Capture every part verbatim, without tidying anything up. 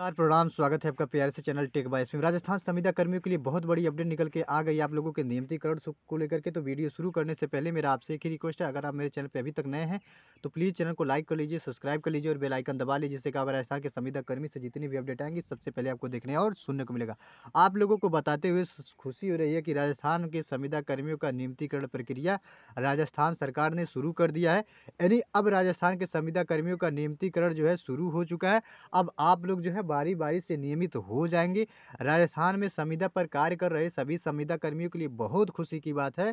नमस्कार प्रोग्राम स्वागत है आपका प्यारे से चैनल टेक बाइस में। राजस्थान संविदा कर्मियों के लिए बहुत बड़ी अपडेट निकल के आ गई आप लोगों के नियमितीकरण को लेकर के। तो वीडियो शुरू करने से पहले मेरा आपसे एक ही रिक्वेस्ट है, अगर आप मेरे चैनल पे अभी तक नए हैं तो प्लीज़ चैनल को लाइक कर लीजिए, सब्सक्राइब कर लीजिए और बेल आइकन दबा लीजिए, जिससे कि अगर राजस्थान के संविदा कर्मी से जितनी भी अपडेट आएंगी सबसे पहले आपको देखने और सुनने को मिलेगा। आप लोगों को बताते हुए खुशी हो रही है कि राजस्थान के संविदा कर्मियों का नियमितीकरण प्रक्रिया राजस्थान सरकार ने शुरू कर दिया है, यानी अब राजस्थान के संविदा कर्मियों का नियमितीकरण जो है शुरू हो चुका है। अब आप लोग जो है बारी बारी से नियमित हो जाएंगे। राजस्थान में संविदा पर कार्य कर रहे सभी संविदा कर्मियों के लिए बहुत खुशी की बात है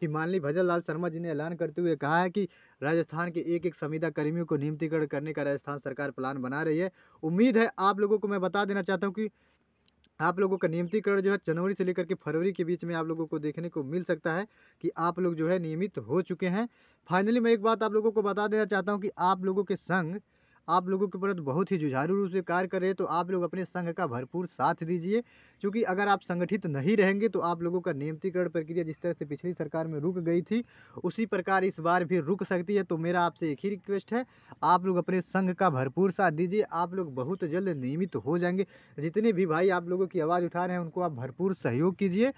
कि माननीय भजनलाल शर्मा जी ने ऐलान करते हुए कहा है कि राजस्थान के एक एक संविदा कर्मियों को नियमितीकरण करने का राजस्थान सरकार प्लान बना रही है। उम्मीद है, आप लोगों को मैं बता देना चाहता हूँ कि आप लोगों का नियमितीकरण जो है जनवरी से लेकर के फरवरी के बीच में आप लोगों को देखने को मिल सकता है कि आप लोग जो है नियमित हो चुके हैं। फाइनली मैं एक बात आप लोगों को बता देना चाहता हूँ कि आप लोगों के संग आप लोगों के प्रति बहुत ही जुझारू रूप से कार्य कर रहे हैं, तो आप लोग अपने संघ का भरपूर साथ दीजिए, क्योंकि अगर आप संगठित नहीं रहेंगे तो आप लोगों का नियमितीकरण प्रक्रिया जिस तरह से पिछली सरकार में रुक गई थी उसी प्रकार इस बार भी रुक सकती है। तो मेरा आपसे एक ही रिक्वेस्ट है, आप लोग अपने संघ का भरपूर साथ दीजिए, आप लोग बहुत जल्द नियमित हो जाएंगे। जितने भी भाई आप लोगों की आवाज़ उठा रहे हैं उनको आप भरपूर सहयोग कीजिए,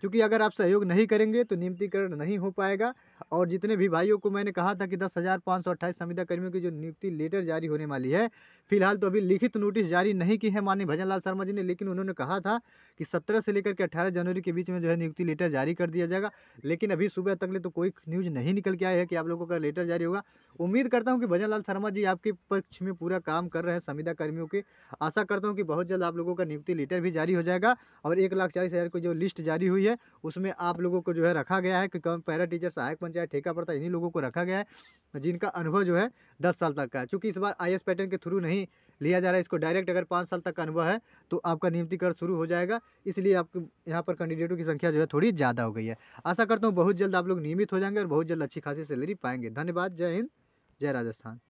क्योंकि अगर आप सहयोग नहीं करेंगे तो नियमितीकरण नहीं हो पाएगा। और जितने भी भाइयों को मैंने कहा था कि दस हज़ार पाँच सौ अट्ठाईस संविदा कर्मियों की जो नियुक्ति लेटर जारी होने वाली है, फिलहाल तो अभी लिखित नोटिस जारी नहीं की है माननीय भजनलाल शर्मा जी ने, लेकिन उन्होंने कहा था कि सत्रह से लेकर के अट्ठारह जनवरी के बीच में जो है नियुक्ति लेटर जारी कर दिया जाएगा। लेकिन अभी सुबह तक ले तो कोई न्यूज़ नहीं निकल के आई है कि आप लोगों का लेटर जारी होगा। उम्मीद करता हूँ कि भजनलाल शर्मा जी आपके पक्ष में पूरा काम कर रहे हैं संविदा कर्मियों के। आशा करता हूँ कि बहुत जल्द आप लोगों का नियुक्ति लेटर भी जारी हो जाएगा और एक लाख चालीस हज़ार की जो लिस्ट जारी हुई है उसमें आप लोगों को जो है रखा गया है कि पैरा टीचर, सहायक पंचायत, ठेका प्रधान, इन्हीं लोगों को रखा गया है जिनका अनुभव जो है दस साल तक का है। चूंकि इस बार आईएएस पैटर्न के थ्रू नहीं लिया जा रहा है, इसको डायरेक्ट अगर पाँच साल तक का अनुभव है तो आपका नियमितीकरण शुरू हो जाएगा, इसलिए आपके यहाँ पर कैंडिडेटों की संख्या जो है थोड़ी ज़्यादा हो गई है। आशा करता हूँ बहुत जल्द आप लोग नियमित हो जाएंगे और बहुत जल्द अच्छी खासी सैलरी पाएंगे। धन्यवाद। जय हिंद, जय राजस्थान।